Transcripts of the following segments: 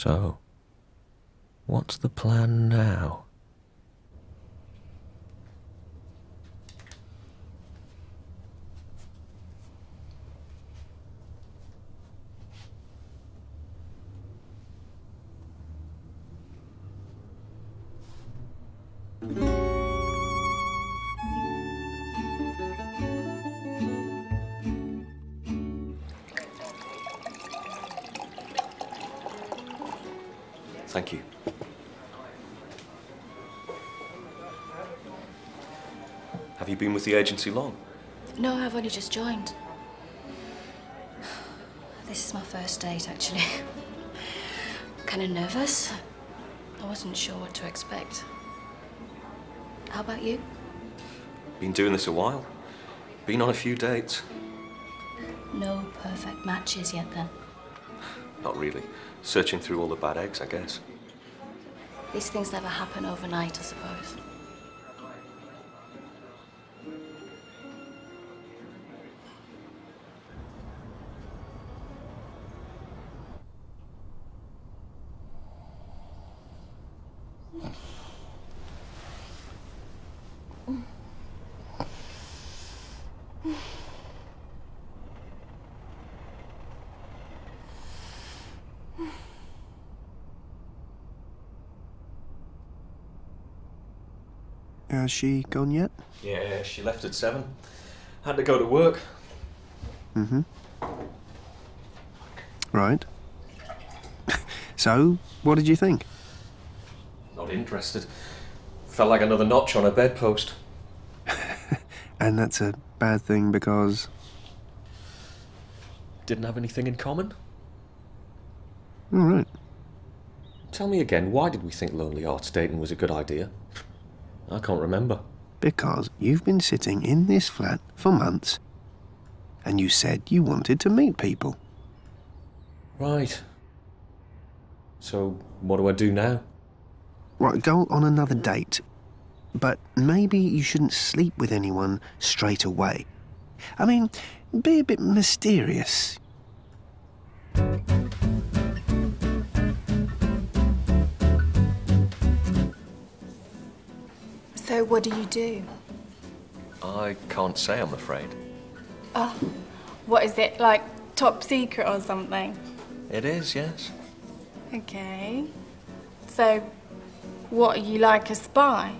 So, what's the plan now? Thank you. Have you been with the agency long? No, I've only just joined. This is my first date, actually. Kind of nervous. I wasn't sure what to expect. How about you? Been doing this a while. Been on a few dates. No perfect matches yet, then? Not really. Searching through all the bad eggs, I guess. These things never happen overnight, I suppose. Has she gone yet? Yeah, she left at 7. Had to go to work. Mm-hmm. Right. So, what did you think? Not interested. Felt like another notch on a bedpost. And that's a bad thing because... Didn't have anything in common? All right. Tell me again, why did we think Lonely Hearts dating was a good idea? I can't remember. Because you've been sitting in this flat for months and you said you wanted to meet people. Right. So, what do I do now? Right, go on another date. But maybe you shouldn't sleep with anyone straight away. I mean, be a bit mysterious. So what do you do? I can't say, I'm afraid. Oh, what is it, like top secret or something? It is, yes. Okay. So, what, are you like a spy?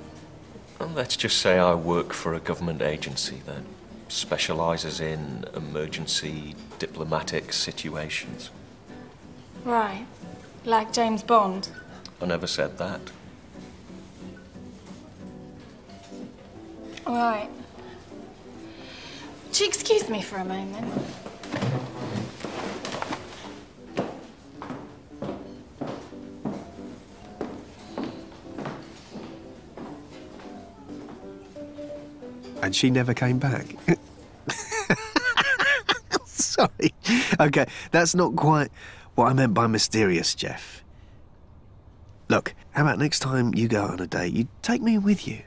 Well, let's just say I work for a government agency that specialises in emergency diplomatic situations. Right. Like James Bond? I never said that. Right. Would you excuse me for a moment? And she never came back. Sorry. OK, that's not quite what I meant by mysterious, Jeff. Look, how about next time you go on a date, you take me with you?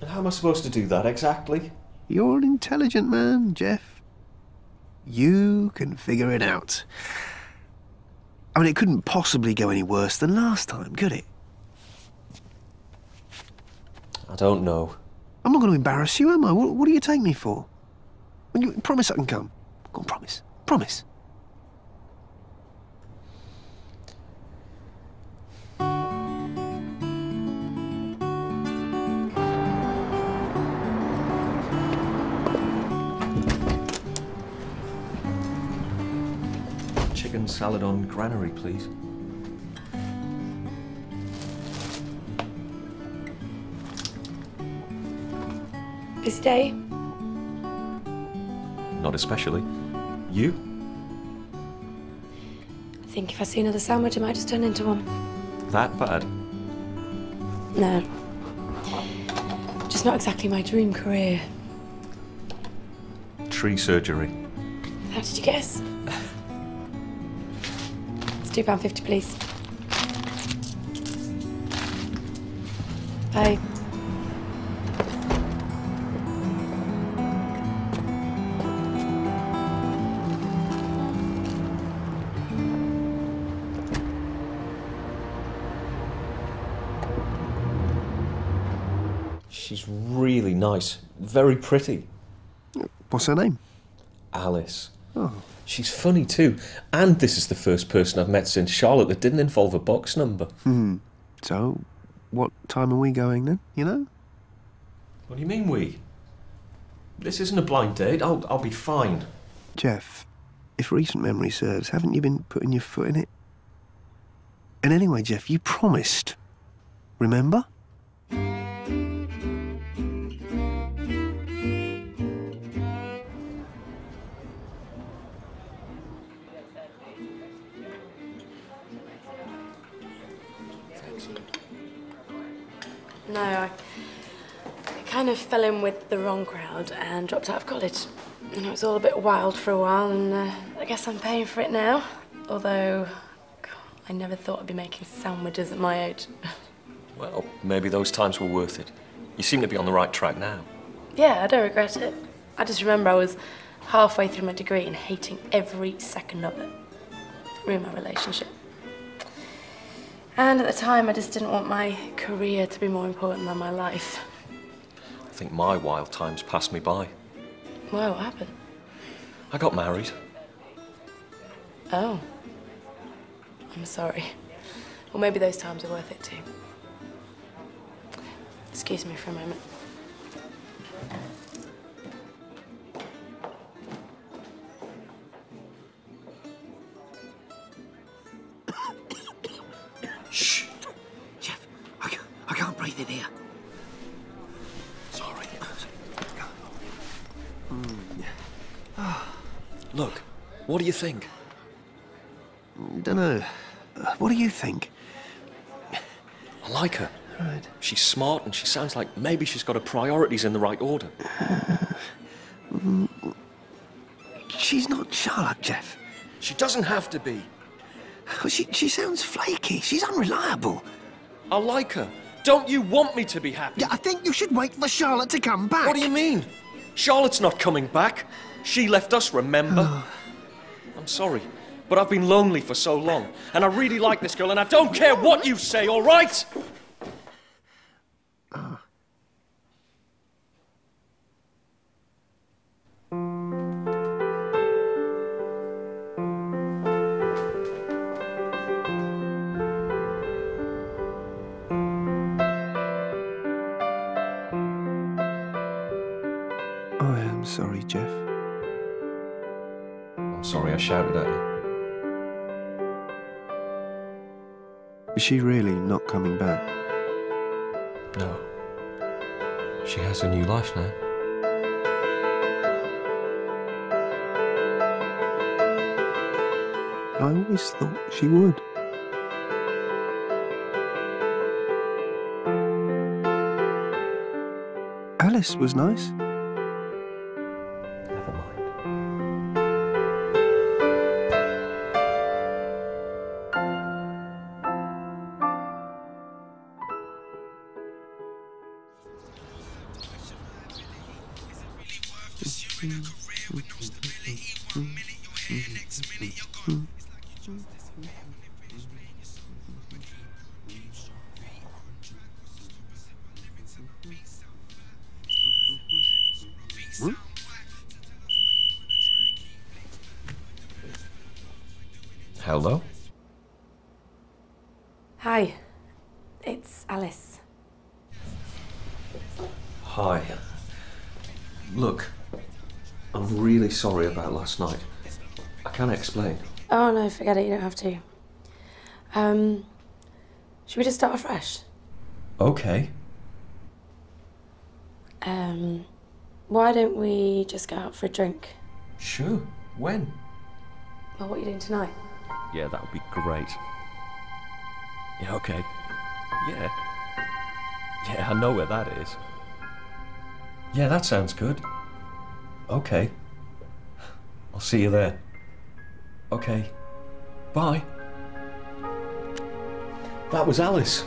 And how am I supposed to do that, exactly? You're an intelligent man, Jeff. You can figure it out. I mean, it couldn't possibly go any worse than last time, could it? I don't know. I'm not going to embarrass you, am I? What do you take me for? Well, you promise I can come. Go on, promise. Promise. Chicken salad on granary, please. Busy day? Not especially. You? I think if I see another sandwich, it might just turn into one. That bad? No. Just not exactly my dream career. Tree surgery. How did you guess? £2.50, please. Bye. She's really nice, very pretty. What's her name? Alice. Oh. She's funny too. And this is the first person I've met since Charlotte that didn't involve a box number. Hmm. So, what time are we going then, you know? What do you mean we? This isn't a blind date. I'll be fine. Jeff, if recent memory serves, haven't you been putting your foot in it? And anyway, Jeff, you promised. Remember? No, I kind of fell in with the wrong crowd and dropped out of college. And it was all a bit wild for a while, and I guess I'm paying for it now. Although, God, I never thought I'd be making sandwiches at my age. Well, maybe those times were worth it. You seem to be on the right track now. Yeah, I don't regret it. I just remember I was halfway through my degree and hating every second of it. Ruined my relationship. And at the time, I just didn't want my career to be more important than my life. I think my wild times passed me by. Why? What happened? I got married. Oh. I'm sorry. Well, maybe those times are worth it too. Excuse me for a moment. Look, what do you think? Dunno. What do you think? I like her. Right. She's smart and she sounds like maybe she's got her priorities in the right order. She's not Charlotte, Jeff. She doesn't have to be. She sounds flaky. She's unreliable. I like her. Don't you want me to be happy? Yeah, I think you should wait for Charlotte to come back. What do you mean? Charlotte's not coming back. She left us, remember? Oh. I'm sorry, but I've been lonely for so long, and I really like this girl, and I don't care what you say, all right? I am sorry, Jeff. I'm sorry I shouted at you. Is she really not coming back? No. She has a new life now. I always thought she would. Alice was nice. Never mind. Hello? Hi, it's Alice. Hi. Look, I'm really sorry about last night. I can't explain. Oh no, forget it, you don't have to. Should we just start afresh? Okay. Why don't we just go out for a drink? Sure, when? Well, what are you doing tonight? Yeah, that would be great. Yeah, okay. Yeah. Yeah, I know where that is. Yeah, that sounds good. Okay. I'll see you there. Okay. Bye. That was Alice.